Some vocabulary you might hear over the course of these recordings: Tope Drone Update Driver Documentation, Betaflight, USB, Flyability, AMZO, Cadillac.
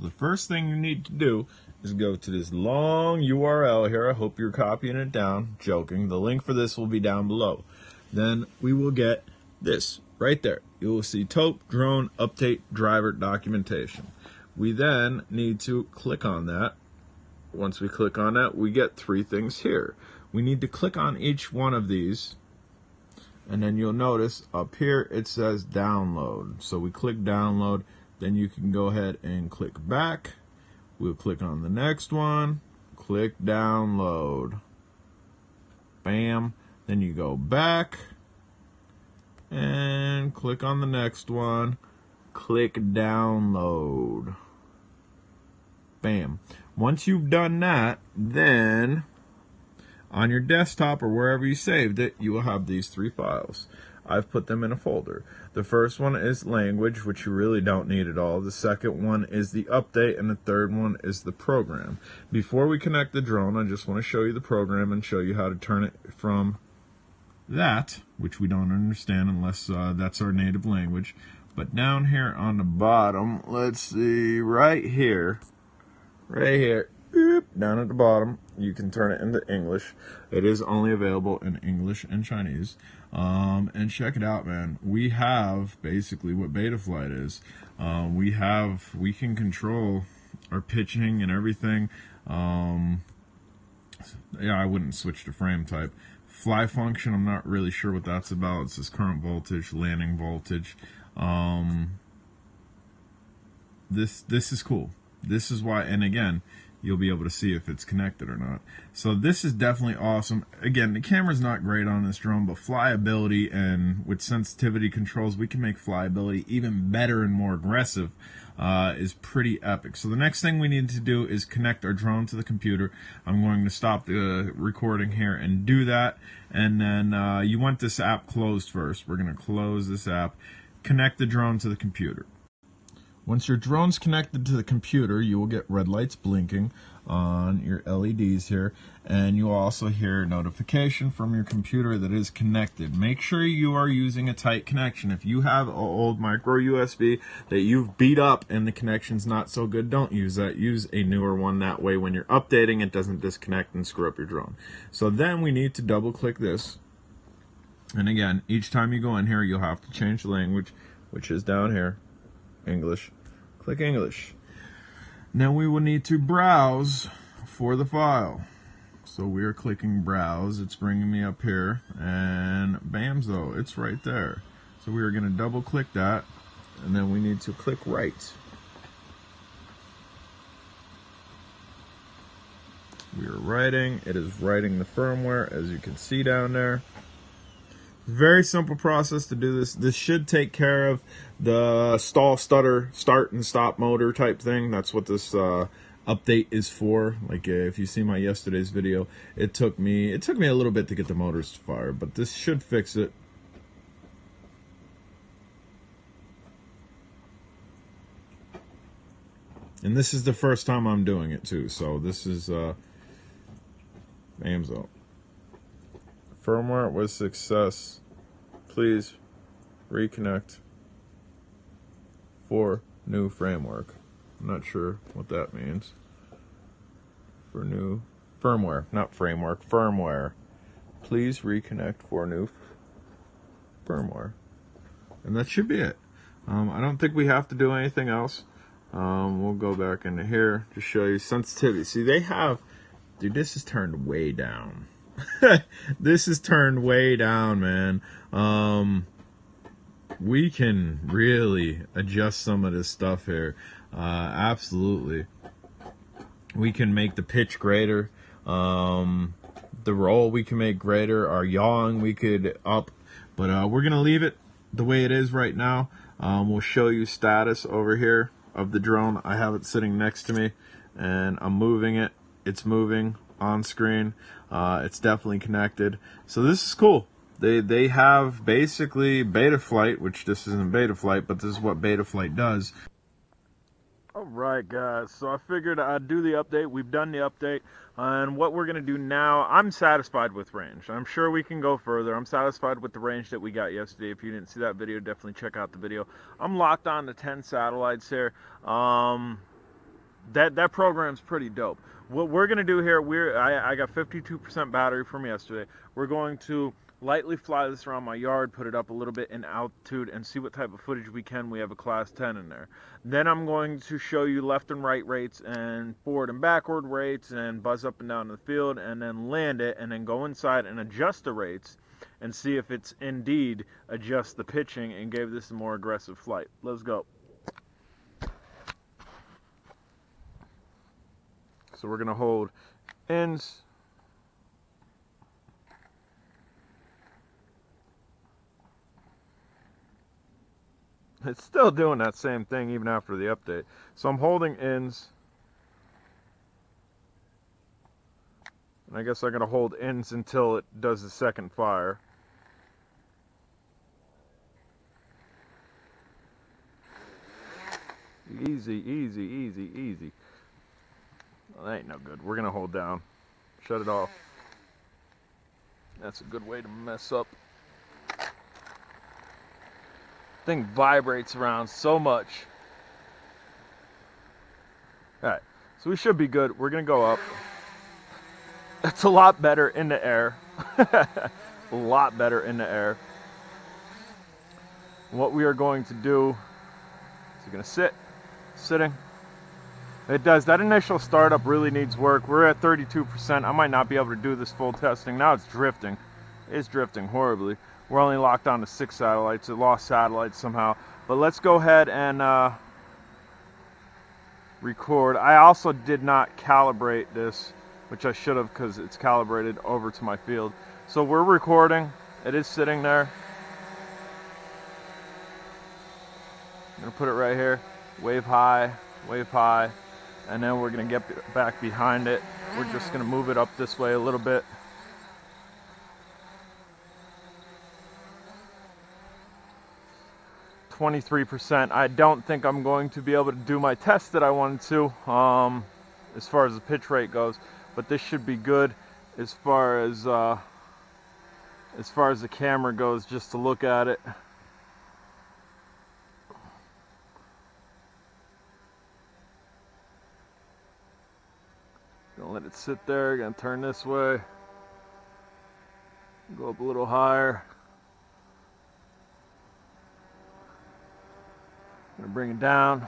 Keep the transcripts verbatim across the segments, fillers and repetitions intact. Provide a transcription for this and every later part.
So the first thing you need to do is go to this long U R L here. I hope you're copying it down. Joking. The link for this will be down below. Then we will get this right there. You will see Tope Drone Update Driver Documentation. We then need to click on that. Once we click on that, we get three things here. We need to click on each one of these, and then you'll notice up here it says download. So we click download, then you can go ahead and click back. We'll click on the next one, click download. Bam. Then you go back and click on the next one, click download. Bam. Once you've done that, then on your desktop or wherever you saved it, you will have these three files. I've put them in a folder. The first one is language, which you really don't need at all. The second one is the update, and the third one is the program. Before we connect the drone, I just want to show you the program and show you how to turn it from that, which we don't understand unless uh, that's our native language. But down here on the bottom, let's see, right here, right here, down at the bottom, you can turn it into English. It is only available in English and Chinese. Um, and check it out, man. We have basically what Betaflight is. Uh, we have, we can control our pitching and everything. Um, yeah, I wouldn't switch to frame type. Fly function, I'm not really sure what that's about. It's this current voltage, landing voltage. Um, this, this is cool. This is why, and again, you'll be able to see if it's connected or not. So this is definitely awesome. Again, the camera's not great on this drone, but flyability and with sensitivity controls, we can make flyability even better and more aggressive. Uh, is pretty epic. So the next thing we need to do is connect our drone to the computer. I'm going to stop the recording here and do that. And then uh, you want this app closed first. We're going to close this app. Connect the drone to the computer. Once your drone's connected to the computer, you will get red lights blinking on your L E Ds here, and you'll also hear notification from your computer that is connected. Make sure you are using a tight connection. If you have an old micro U S B that you've beat up and the connection's not so good, don't use that. Use a newer one. That way when you're updating, it doesn't disconnect and screw up your drone. So then we need to double click this. And again, each time you go in here, you'll have to change the language, which is down here. English. Click English. Now we will need to browse for the file. So we're clicking browse. It's bringing me up here. And bamzo, it's right there. So we are going to double click that. And then we need to click right. We are writing. It is writing the firmware, as you can see down there. Very simple process to do this. This should take care of the stall, stutter, start and stop motor type thing. That's what this uh, update is for. Like uh, if you see my yesterday's video, it took me it took me a little bit to get the motors to fire, but this should fix it. And this is the first time I'm doing it too, so this is uh, A M Z O. Firmware was success. Please reconnect for new framework. I'm not sure what that means. For new firmware, not framework, firmware. Please reconnect for new firmware. And that should be it. Um, I don't think we have to do anything else. Um, we'll go back into here to show you sensitivity. See, they have, dude, this is turned way down. This is turned way down, man. Um, we can really adjust some of this stuff here. Uh, absolutely. We can make the pitch greater. Um, the roll we can make greater. Our yawing we could up. But uh, we're going to leave it the way it is right now. Um, we'll show you status over here of the drone. I have it sitting next to me. And I'm moving it. It's moving on screen. Uh, it's definitely connected. So this is cool. They they have basically Betaflight, which this isn't Betaflight, but this is what Betaflight does. All right, guys. So I figured I'd do the update. We've done the update. And what we're going to do now, I'm satisfied with range. I'm sure we can go further. I'm satisfied with the range that we got yesterday. If you didn't see that video, definitely check out the video. I'm locked on to ten satellites here. Um, that that program's pretty dope. What we're gonna do here, we're I, I got fifty-two percent battery from yesterday. We're going to lightly fly this around my yard, put it up a little bit in altitude, and see what type of footage we can. We have a class ten in there. Then I'm going to show you left and right rates and forward and backward rates and buzz up and down the field, and then land it, and then go inside and adjust the rates and see if it's indeed adjust the pitching and gave this a more aggressive flight. Let's go. So we're going to hold ends. It's still doing that same thing even after the update. So I'm holding ends. And I guess I'm going to hold ends until it does the second fire. Easy, easy, easy, easy. Well, that ain't no good. We're going to hold down. Shut it off. That's a good way to mess up. Thing vibrates around so much. All right, so we should be good. We're gonna go up. That's a lot better in the air. A lot better in the air. What we are going to do is we're gonna sit, sitting. It does. That initial startup really needs work. We're at thirty-two percent. I might not be able to do this full testing. Now it's drifting. It's drifting horribly. We're only locked on to six satellites. It lost satellites somehow. But let's go ahead and uh, record. I also did not calibrate this, which I should have because it's calibrated over to my field. So we're recording. It is sitting there. I'm going to put it right here. Wave high, wave high. And then we're going to get back behind it. We're just going to move it up this way a little bit. twenty-three percent. I don't think I'm going to be able to do my test that I wanted to um, as far as the pitch rate goes, but this should be good as far as uh, as far as the camera goes, just to look at it. Gonna let it sit there. Gonna turn this way, go up a little higher. Gonna bring it down.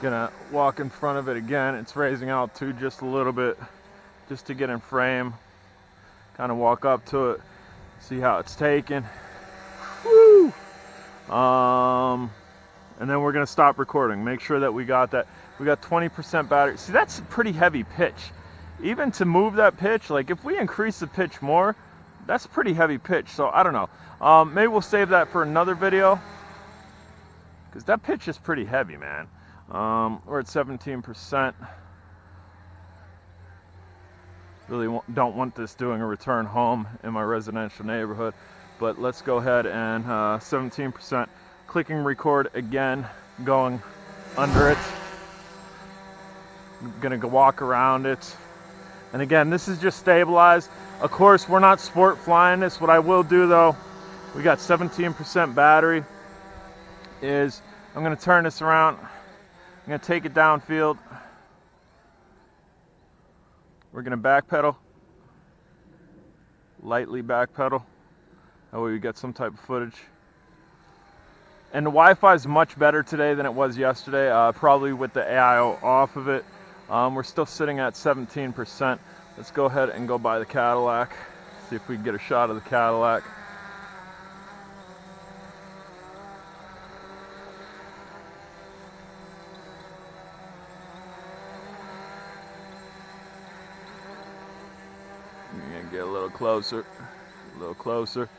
Gonna walk in front of it again. It's raising altitude just a little bit, just to get in frame. Kind of walk up to it, see how it's taken. Woo! Um, and then we're gonna stop recording. Make sure that we got that. We got twenty percent battery. See, that's a pretty heavy pitch. Even to move that pitch, like if we increase the pitch more, that's pretty heavy pitch. So I don't know. Um, maybe we'll save that for another video, because that pitch is pretty heavy, man. Um, we're at seventeen percent. Really don't want this doing a return home in my residential neighborhood. But let's go ahead and uh, seventeen percent. Clicking record again, going under it. I'm gonna go walk around it. And again, this is just stabilized. Of course, we're not sport flying this. What I will do though, we got seventeen percent battery, is I'm gonna turn this around. I'm gonna take it downfield. We're gonna backpedal. Lightly backpedal. That way we get some type of footage. And the Wi-Fi is much better today than it was yesterday, uh, probably with the A I O off of it. Um, we're still sitting at seventeen percent. Let's go ahead and go by the Cadillac, see if we can get a shot of the Cadillac. You're gonna get a little closer, a little closer.